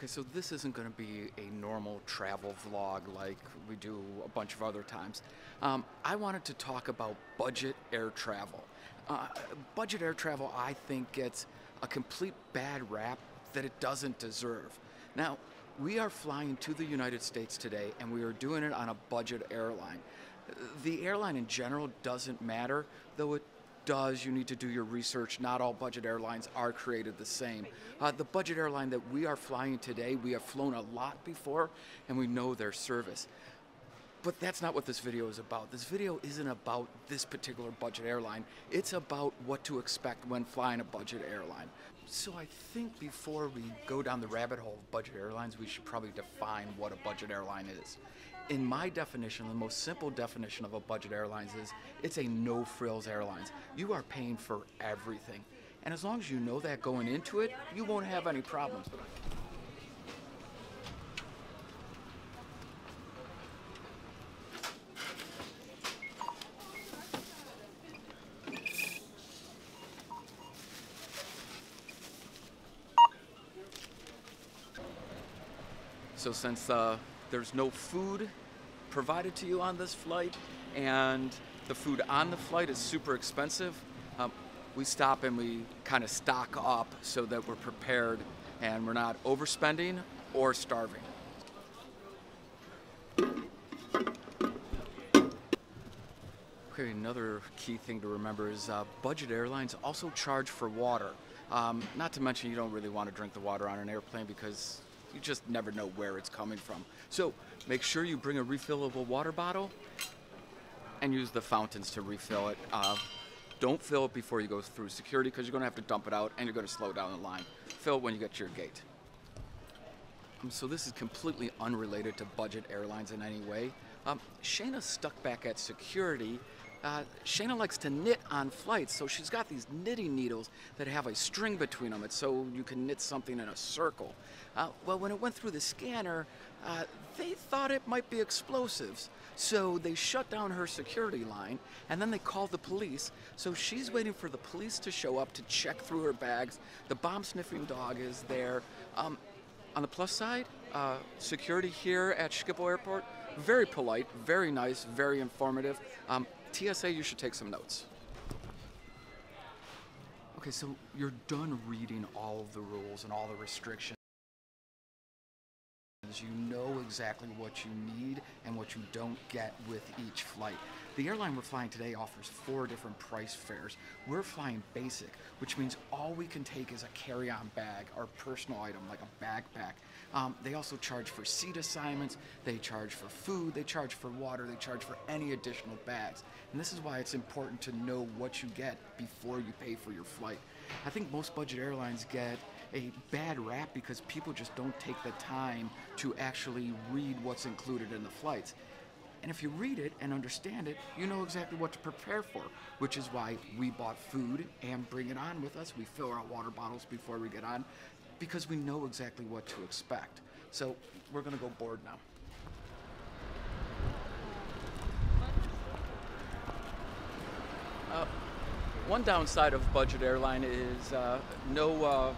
Okay, so this isn't going to be a normal travel vlog like we do a bunch of other times. I wanted to talk about budget air travel. Budget air travel, I think, gets a complete bad rap that it doesn't deserve. Now, we are flying to the United States today, and we are doing it on a budget airline. The airline in general doesn't matter, though it does. You need to do your research. Not all budget airlines are created the same. The budget airline that we are flying today, we have flown a lot before, and we know their service. But that's not what this video is about. This video isn't about this particular budget airline. It's about what to expect when flying a budget airline. So I think before we go down the rabbit hole of budget airlines, we should probably define what a budget airline is. In my definition, the most simple definition of a budget airline is it's a no-frills airline. You are paying for everything. And as long as you know that going into it, you won't have any problems. So since there's no food provided to you on this flight, and the food on the flight is super expensive, we stop and we kind of stock up so that we're prepared and we're not overspending or starving. Okay, another key thing to remember is budget airlines also charge for water. Not to mention you don't really want to drink the water on an airplane because you just never know where it's coming from. So make sure you bring a refillable water bottle and use the fountains to refill it. Don't fill it before you go through security because you're going to have to dump it out and you're going to slow down the line. Fill it when you get to your gate. So this is completely unrelated to budget airlines in any way. Shayna's stuck back at security. Shayna likes to knit on flights, so she's got these knitting needles that have a string between them. It's so you can knit something in a circle. Well, when it went through the scanner, they thought it might be explosives. So they shut down her security line, and then they called the police. So she's waiting for the police to show up to check through her bags. The bomb-sniffing dog is there. On the plus side, security here at Schiphol Airport, very polite, very nice, very informative. TSA, you should take some notes. Okay, so you're done reading all of the rules and all the restrictions. You know exactly what you need and what you don't get with each flight. The airline we're flying today offers 4 different price fares. We're flying basic, which means all we can take is a carry-on bag or personal item like a backpack. They also charge for seat assignments, they charge for food, they charge for water, they charge for any additional bags. And this is why it's important to know what you get before you pay for your flight. I think most budget airlines get a bad rap because people just don't take the time to actually read what's included in the flights. And if you read it and understand it, you know exactly what to prepare for, which is why we bought food and bring it on with us. We fill our water bottles before we get on because we know exactly what to expect. So we're gonna go board now. One downside of budget airline is no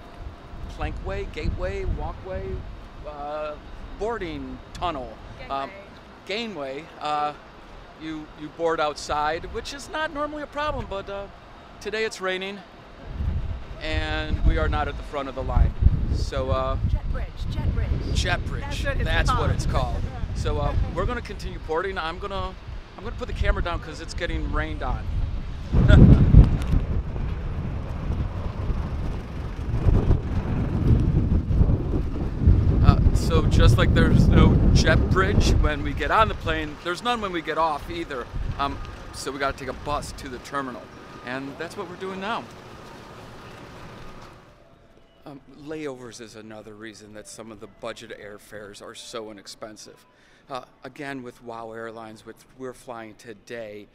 plankway, gateway, walkway, boarding tunnel, gangway. You board outside, which is not normally a problem, but today it's raining and we are not at the front of the line. So jet bridge. That's what it's called. So we're going to continue boarding. I'm gonna put the camera down because it's getting rained on. So just like there's no jet bridge when we get on the plane, there's none when we get off either. So we got to take a bus to the terminal, and that's what we're doing now. Layovers is another reason that some of the budget airfares are so inexpensive. Again, with WOW Airlines, which we're flying today,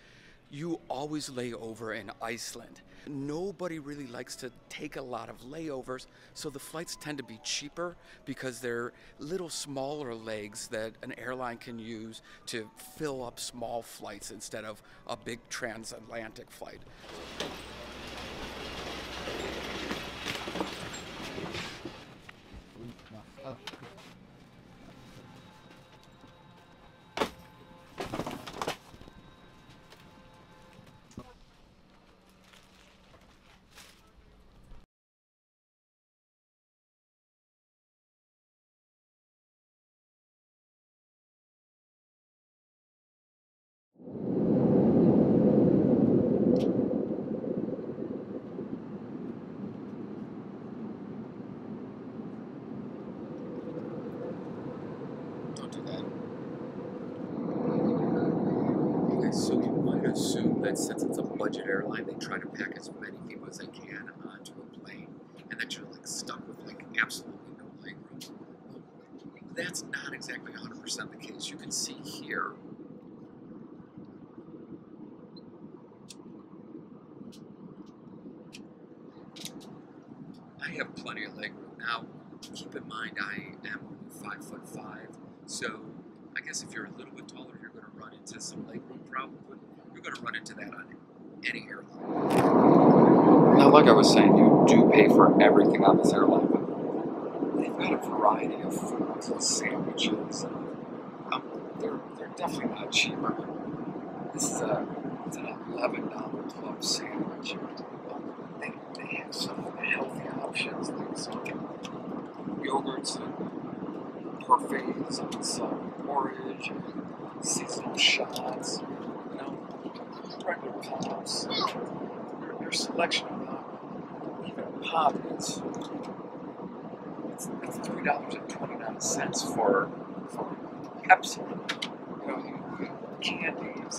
you always lay over in Iceland. Nobody really likes to take a lot of layovers, so the flights tend to be cheaper because they're little smaller legs that an airline can use to fill up small flights instead of a big transatlantic flight. don't do that. Okay, so you might assume that since it's a budget airline, they try to pack as many people as they can onto a plane, and that you're like stuck with like absolutely no legroom. That's not exactly 100% the case. You can see here. I have plenty of legroom. Now, keep in mind, I am 5'5", so I guess if you're a little bit taller, you're going to run into some legroom problem. You're going to run into that on any airline. Now, like I was saying, you do pay for everything on this airline. They've got a variety of foods and sandwiches. They're definitely not cheaper. This is it's an $11 club sandwich. They have some healthy options, like some yogurts and parfaits and some porridge and seasonal shots, you know, regular pops. Your selection of even pop is it's $3.29 for Pepsi. You know, you get candies,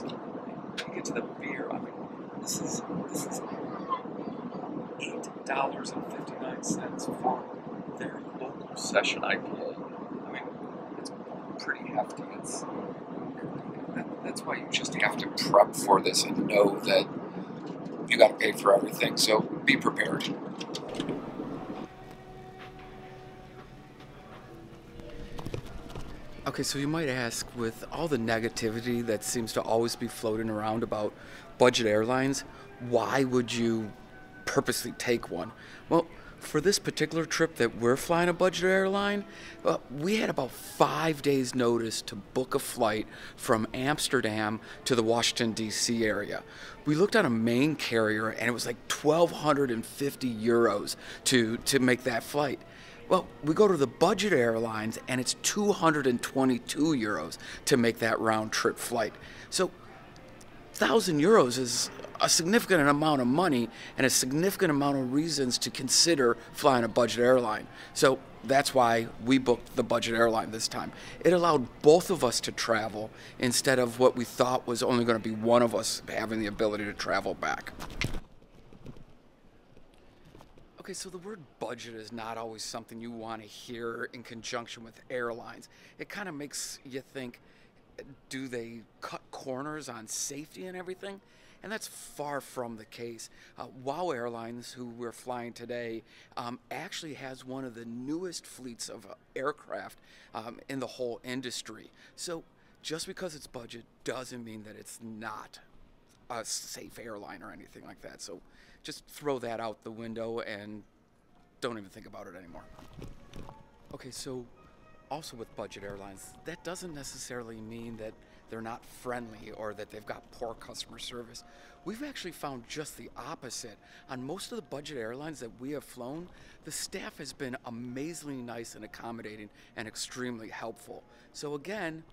you get to the beer. I mean, this is $8.59 for their local session IPA. I mean, it's pretty hefty. That's why you just have to prep for this and know that you got to pay for everything. So be prepared. Okay, so you might ask, with all the negativity that seems to always be floating around about budget airlines, why would you purposely take one? Well, for this particular trip that we're flying a budget airline, we had about 5 days notice to book a flight from Amsterdam to the Washington DC area. We looked on a main carrier and it was like 1,250 euros to make that flight. Well, we go to the budget airlines and it's 222 euros to make that round trip flight. So 1,000 euros is a significant amount of money and a significant amount of reasons to consider flying a budget airline. So that's why we booked the budget airline this time. It allowed both of us to travel instead of what we thought was only going to be one of us having the ability to travel back. Okay, so the word budget is not always something you want to hear in conjunction with airlines. It kind of makes you think, do they cut corners on safety and everything? And that's far from the case. WOW Airlines, who we're flying today, actually has one of the newest fleets of aircraft in the whole industry. So just because it's budget doesn't mean that it's not a safe airline or anything like that. So just throw that out the window and don't even think about it anymore. Okay, so also with budget airlines, that doesn't necessarily mean that they're not friendly or that they've got poor customer service. We've actually found just the opposite. On most of the budget airlines that we have flown, the staff has been amazingly nice and accommodating and extremely helpful. So again,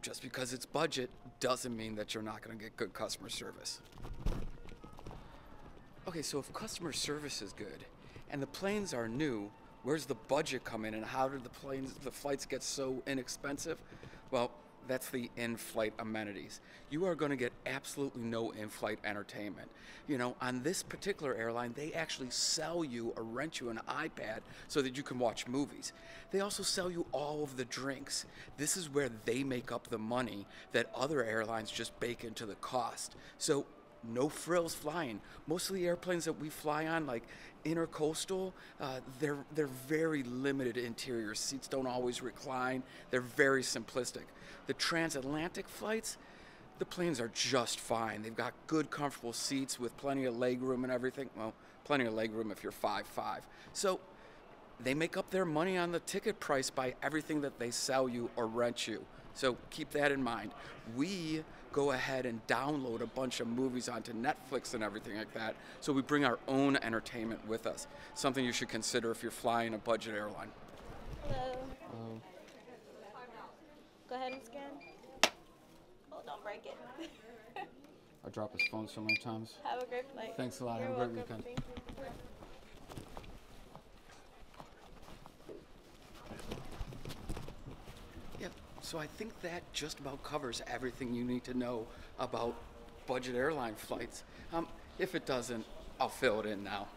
just because it's budget doesn't mean that you're not going to get good customer service. Okay, so if customer service is good and the planes are new, where's the budget come in and how did the flights get so inexpensive? Well, that's the in-flight amenities. You are going to get absolutely no in-flight entertainment. You know, on this particular airline, they actually sell you or rent you an iPad so that you can watch movies. They also sell you all of the drinks. This is where they make up the money that other airlines just bake into the cost. So no frills flying. Most of the airplanes that we fly on, like Intercoastal, they're very limited interior. Seats don't always recline. They're very simplistic. The transatlantic flights, the planes are just fine. They've got good, comfortable seats with plenty of legroom and everything. Well, plenty of legroom if you're 5'5". So they make up their money on the ticket price by everything that they sell you or rent you. So keep that in mind. We go ahead and download a bunch of movies onto Netflix and everything like that, so we bring our own entertainment with us. Something you should consider if you're flying a budget airline. Hello. Go ahead and scan. Oh, don't break it. I dropped his phone so many times. Have a great flight. Thanks a lot. Have a great weekend. Thank you. So I think that just about covers everything you need to know about budget airline flights. If it doesn't, I'll fill it in now.